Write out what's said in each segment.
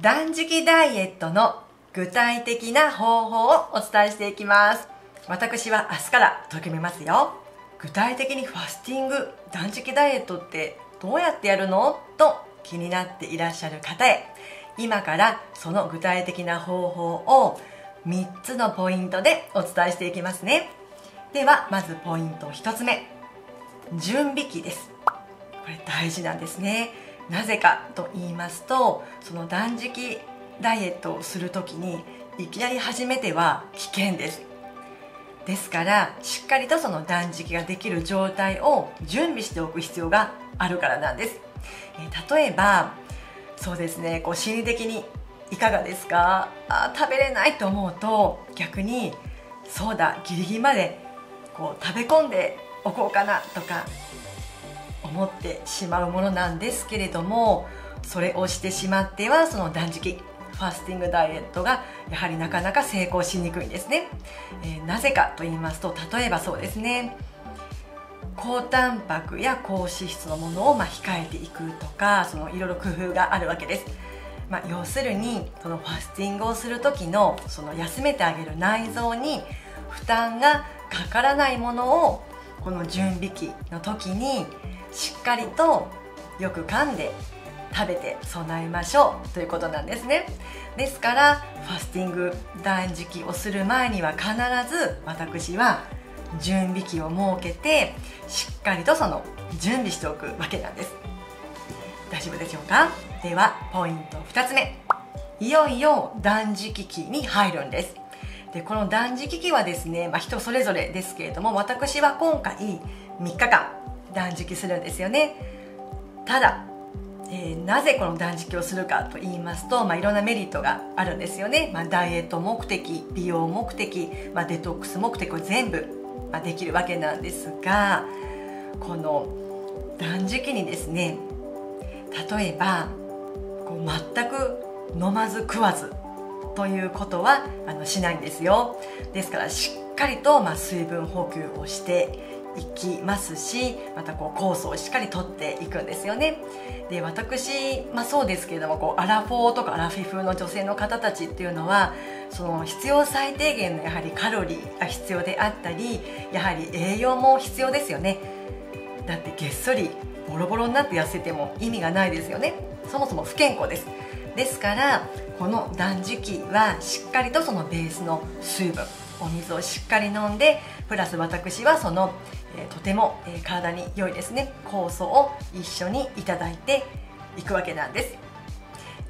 断食ダイエットの具体的な方法をお伝えしていきます。私は明日から取り組みますよ。具体的にファスティング、断食ダイエットってどうやってやるのと気になっていらっしゃる方へ、今からその具体的な方法を3つのポイントでお伝えしていきますね。ではまずポイント1つ目、準備期です。これ大事なんですね。なぜかと言いますと、その断食ダイエットをする時にいきなり始めては危険です。ですからしっかりとその断食ができる状態を準備しておく必要があるからなんです。例えばそうですね、こう心理的にいかがですか、食べれないと思うと逆にそうだ、ギリギリまでこう食べ込んでおこうかなとか思ってしまうものなんですけれども、それをしてしまってはその断食ファスティングダイエットがやはりなかなか成功しにくいんですね。なぜかと言いますと、例えばそうですね、高タンパクや高脂質のものを控えていくとか、そのいろいろ工夫があるわけです。要するにそのファスティングをする時のその休めてあげる内臓に負担がかからないものをこの準備期の時にしっかりとよく噛んで食べて備えましょうということなんですね。ですからファスティング断食をする前には必ず私は準備期を設けてしっかりとその準備しておくわけなんです。大丈夫でしょうか。ではポイント2つ目、いよいよ断食期に入るんです。でこの断食期はですね、人それぞれですけれども、私は今回3日間断食するんですよね。ただ、なぜこの断食をするかと言いますと、いろんなメリットがあるんですよね。ダイエット目的、美容目的、デトックス目的を全部、できるわけなんですが、この断食にですね、例えばこう全く飲まず食わずということはしないんですよ。ですからしっかりと水分補給をしていきますし、またこう酵素をしっかりとっていくんですよね。で私、そうですけれども、アラフォーとかアラフィフの女性の方たちっていうのは、その必要最低限のやはりカロリーが必要であったり、やはり栄養も必要ですよね。だってげっそりボロボロになって痩せても意味がないですよね。そもそも不健康です。ですからこの断食はしっかりとそのベースの水分、お水をしっかり飲んで、プラス私はそのとても体に良いですね、酵素を一緒にいただいていくわけなんです。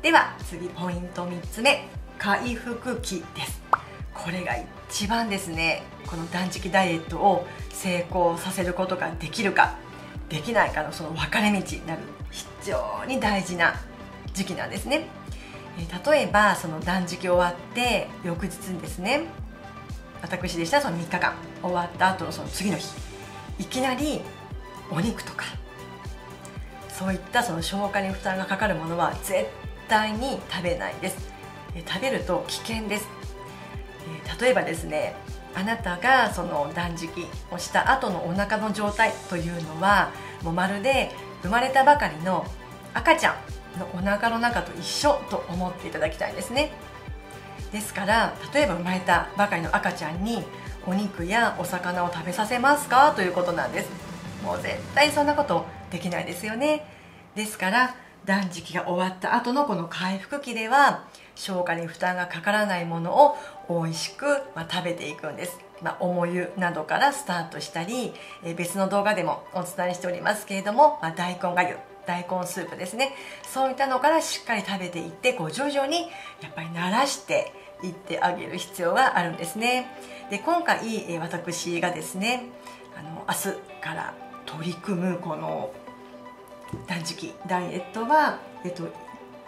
では次ポイント3つ目、回復期です。これが一番ですね、この断食ダイエットを成功させることができるかできないかのその分かれ道になる非常に大事な時期なんですね。例えばその断食終わって翌日にですね、私でしたらその3日間終わった後のその次の日、いきなりお肉とかそういったその消化に負担がかかるものは絶対に食べないです。食べると危険です。例えばですね、あなたがその断食をした後のお腹の状態というのは、もうまるで生まれたばかりの赤ちゃんのお腹の中と一緒と思っていただきたいんですね。ですから例えば生まれたばかりの赤ちゃんにお肉やお魚を食べさせますかということなんです。もう絶対そんなことできないですよね。ですから断食が終わった後のこの回復期では、消化に負担がかからないものを美味しく食べていくんです。おもゆなどからスタートしたり、別の動画でもお伝えしておりますけれども、大根がゆ、大根スープですね、そういったのからしっかり食べていって、こう徐々にやっぱり慣らしていってあげる必要があるんですね。で今回私がですね、明日から取り組むこの断食ダイエットは、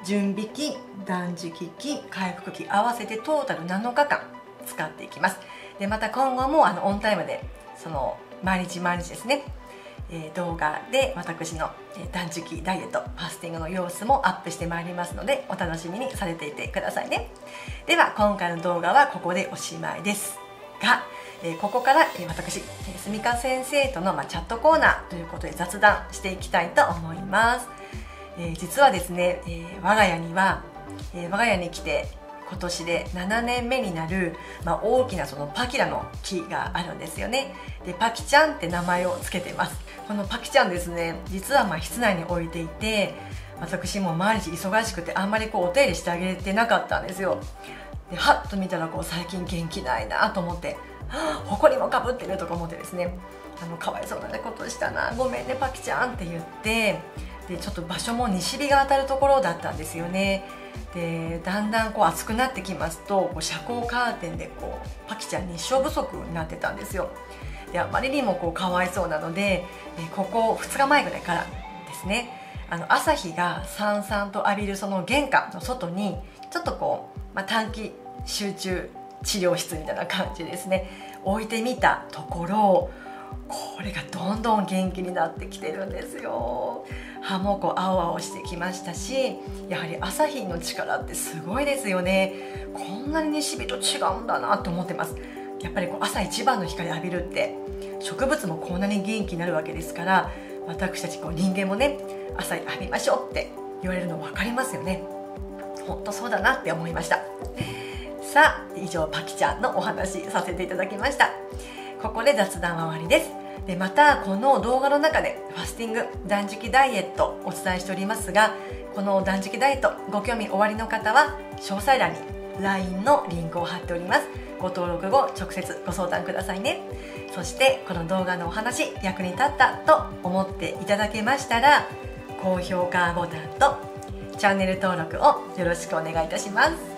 準備期、断食期、回復期合わせてトータル7日間使っていきます。でまた今後もオンタイムでその毎日毎日ですね、動画で私の断食ダイエットファスティングの様子もアップしてまいりますので、お楽しみにされていてくださいね。では今回の動画はここでおしまいですが、ここから私すみか先生とのチャットコーナーということで雑談していきたいと思います。実はですね、我が家には我が家に来て今年で7年目になる、大きなそのパキラの木があるんですよね。でパキちゃんって名前をつけてます。このパキちゃんですね、実は室内に置いていて、私も毎日忙しくてあんまりお手入れしてあげてなかったんですよ。ではっと見たら最近元気ないなと思って、ほこりもかぶってるとか思ってですね、かわいそうなことしたな、ごめんねパキちゃんって言って、でちょっと場所も西日が当たるところだったんですよね。でだんだん暑くなってきますと、遮光カーテンでパキちゃん日照不足になってたんですよ。であまりにもかわいそうなので、ここ2日前ぐらいからですね、朝日がさんさんと浴びるその玄関の外にちょっと短期集中治療室みたいな感じですね、置いてみたところ、これがどんどん元気になってきてるんですよ。葉も青々してきましたし、やはり朝日の力ってすごいですよね。こんなに西日と違うんだなと思ってます。やっぱり朝一番の光浴びるって、植物もこんなに元気になるわけですから、私たち人間もね、朝浴びましょうって言われるの分かりますよね。ほんとそうだなって思いました。さあ以上パキちゃんのお話させていただきました。ここで雑談は終わりです。でまたこの動画の中でファスティング、断食ダイエットお伝えしておりますが、この断食ダイエットご興味おありの方は詳細欄に LINE のリンクを貼っております。ご登録後直接ご相談くださいね。そしてこの動画のお話役に立ったと思っていただけましたら、高評価ボタンとチャンネル登録をよろしくお願いいたします。